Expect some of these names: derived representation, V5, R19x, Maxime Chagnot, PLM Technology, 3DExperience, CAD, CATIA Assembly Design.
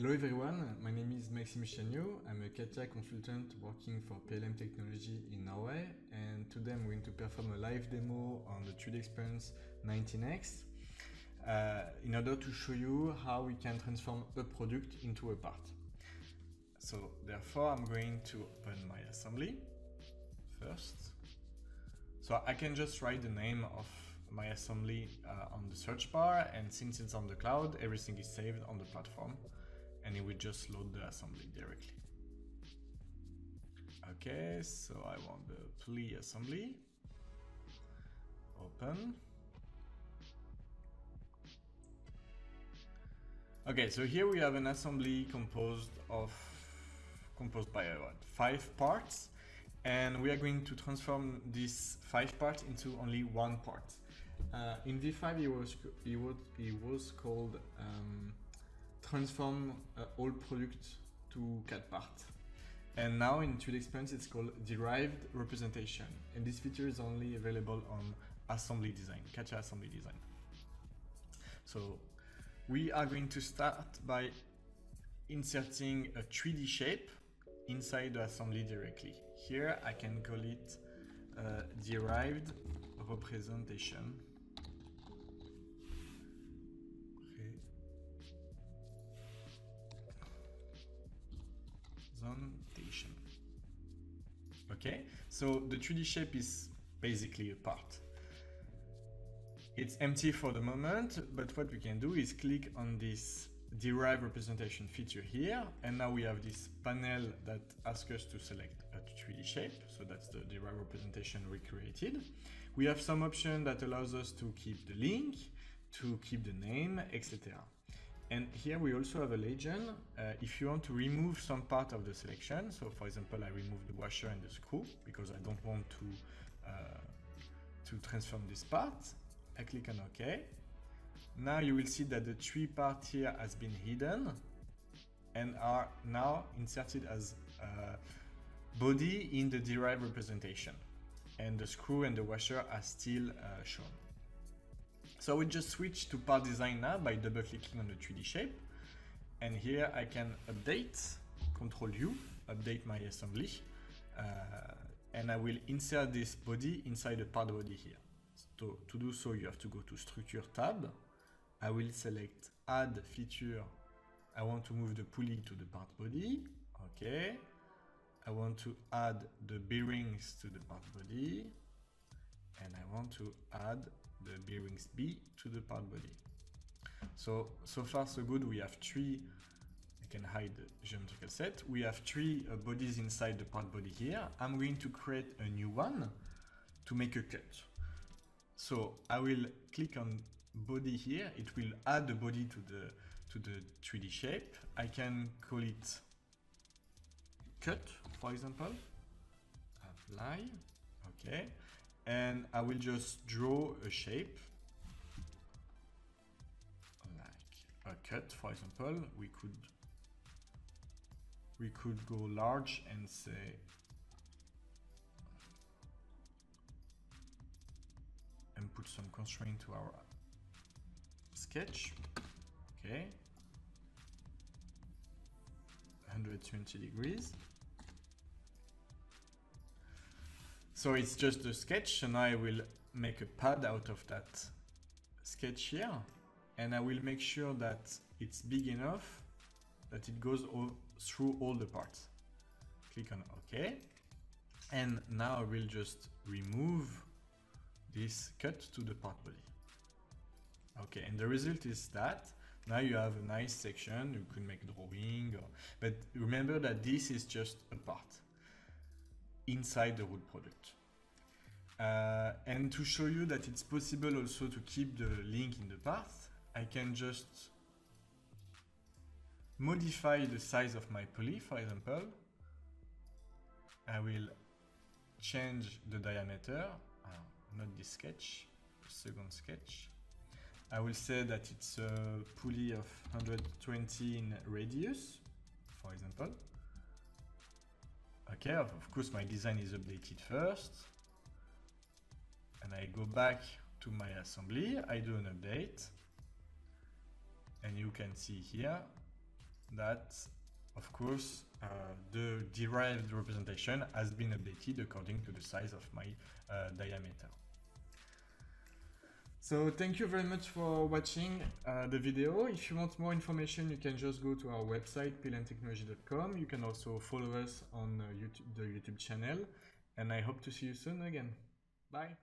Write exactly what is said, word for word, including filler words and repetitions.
Hello everyone, my name is Maxime Chagnot. I'm a C A D/C A D consultant working for P L M Technology in Norway, and today I'm going to perform a live demo on the three D experience nineteen X uh, in order to show you how we can transform a product into a part. So therefore I'm going to open my assembly first. So I can just write the name of my assembly uh, on the search bar, and since it's on the cloud, everything is saved on the platform. And it will just load the assembly directly. Okay, so I want the plie assembly. Open. Okay, so here we have an assembly composed of composed by what, five parts, and we are going to transform these five parts into only one part. Uh, in V five, it was it was it was called. Um, transform uh, all product to C A D part. And now in three D experience it's called derived representation, and this feature is only available on assembly design, C A D/C A D assembly design. So we are going to start by inserting a three D shape inside the assembly directly. Here I can call it uh, derived representation. Okay, so the three D shape is basically a part. It's empty for the moment, but what we can do is click on this derived representation feature here, and now we have this panel that asks us to select a three D shape. So that's the derived representation we created. We have some option that allows us to keep the link, to keep the name, et cetera. And here we also have a legend. Uh, if you want to remove some part of the selection, so for example, I remove the washer and the screw because I don't want to uh, to transform this part. I click on OK. Now you will see that the three parts here has been hidden and are now inserted as uh, body in the derived representation. And the screw and the washer are still uh, shown. So I will just switch to part design now by double clicking on the three D shape, and here I can update, control U, update my assembly, uh, and I will insert this body inside the part body here. So to do so you have to go to structure tab, I will select add feature, I want to move the pulley to the part body, okay, I want to add the bearings to the part body, and I want to add the bearings B to the part body. So, so far so good, we have three, I can hide the geometrical set, we have three uh, bodies inside the part body here. I'm going to create a new one to make a cut. So I will click on body here, it will add the body to the, to the three D shape. I can call it cut, for example, apply, okay. And I will just draw a shape, like a cut, for example. We could we could go large and say and put some constraint to our sketch. Okay, one hundred twenty degrees. So it's just a sketch, and I will make a pad out of that sketch here, and I will make sure that it's big enough that it goes all, through all the parts. Click on OK, and now I will just remove this cut to the part body. Okay, and the result is that now you have a nice section, you can make drawing, or, but remember that this is just a part inside the wood product. Uh, and to show you that it's possible also to keep the link in the path, I can just modify the size of my pulley, for example. I will change the diameter, uh, not this sketch, second sketch. I will say that it's a pulley of one hundred twenty in radius, for example. Okay, of course my design is updated first, and I go back to my assembly, I do an update, and you can see here that, of course, uh, the derived representation has been updated according to the size of my uh, diameter. So thank you very much for watching uh, the video. If you want more information, you can just go to our website, P L M technology dot com. You can also follow us on uh, YouTube, the YouTube channel. And I hope to see you soon again. Bye.